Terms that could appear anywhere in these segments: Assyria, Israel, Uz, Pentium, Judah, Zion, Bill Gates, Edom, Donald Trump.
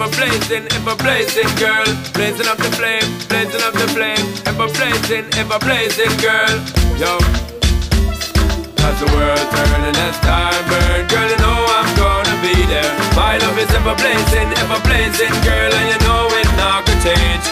ever blazing, girl. Blazing up the flame, blazing up the flame. Ever blazing, girl. Yo, as the world turns and as time burns, girl, you know I'm gonna be there. My love is ever blazing, girl, and you know it not gonna change.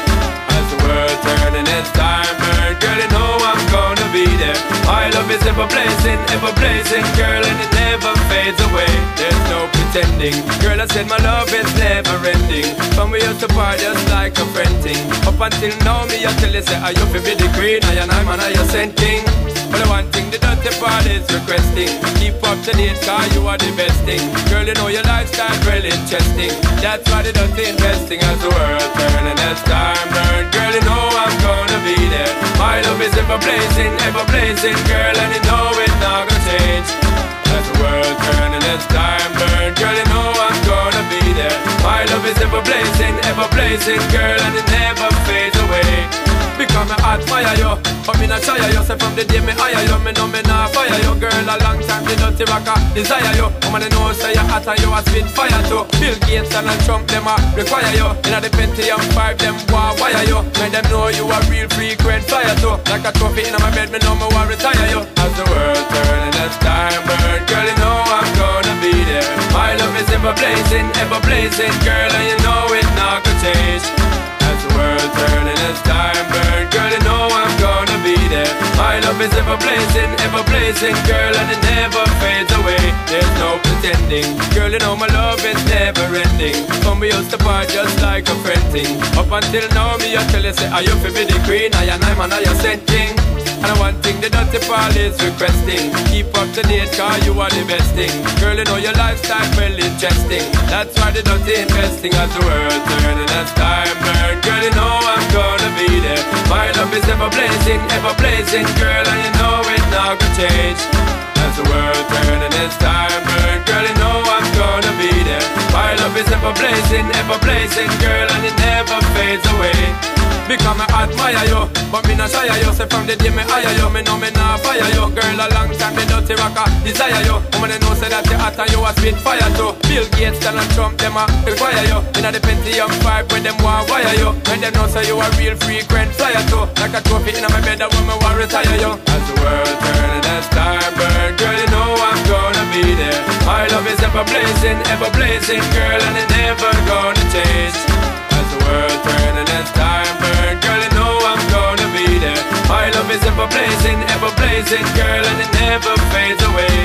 As the world turns and as time burns, girl, you know I'm gonna be there. My love is ever blazing, girl, and it never fades away. There's no pretending, girl, I said my love is never ending. From we used to part just like a friend thing. Up until now, me until you say I you feel be the queen, I and I'm and I you sent king. But the one thing the dirty part is requesting, keep up to date cause you are the best thing. Girl, you know your lifestyle really interesting. That's why the dirty investing. As the world turn and as time burn, girl, you know I'm gonna be there. My love is ever blazing, girl, and you know it not gonna change. As the world turn and as time burn, girl, you know I'm gonna be there. My love is ever blazing, girl, and it never fades away. Because I admire you, but me not shy of you. Say from the day me hire you, me know me not fire you. Girl, a long time the dirty rocker desire you. Woman, they know say you're hot and you a spit fire too. Bill Gates, Donald Trump, them a require you. Inna the Pentium 5, them want wire you. Make them know you a real frequent flyer too. Like a trophy inna my bed, me know me want retire you. As the world turn and as time burn, girl, you know I'm gonna be there. My love is ever blazing, girl, and you know it not gonna change. As the world turn and as time burn, girl, you know I'm gonna be there. My love is ever blazing, girl, and it never fades away. There's no pretending, girl, you know my love is never ending. From we used to part just like a friend thing. Up until now, me I tell you say I you feel be the queen, I and I'm and I you sent king. And the one thing the dirty pal is requesting, keep up to date cause you are the best thing. Girl, you know your lifestyle well interesting. That's why the dirty investing. As the world turn and as time burn, girl, you know I'm gonna be there. My love is ever blazing, girl, and you know it not gonna change. As the world turn and as time burn, girl, you know I'm gonna be there. My love is ever blazing, girl, and it never fades away. Because I admire you, but me not shy of you. Say from the day me hire you, me know me not fire you. Girl, a long time the dirty rocker desire you. Woman, they know say that you're hot and you a spit fire too. Bill Gates, Donald Trump, them a require you. Inna the Pentium 5 when them want wire you. When them know say you a real frequent flyer too. Like a trophy inna my bed that woman want retire you. As the world turn and as time burn, girl, you know I'm gonna be there. My love is ever blazing, girl, and it never gonna change. As the world turn and as time burn, girl, you know I'm gonna be there. My love is ever blazing, girl, and it never fades away.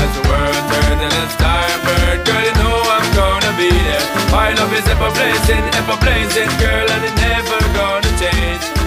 As the world turns and as time burns, girl, you know I'm gonna be there. My love is ever blazing, girl, and it never gonna change.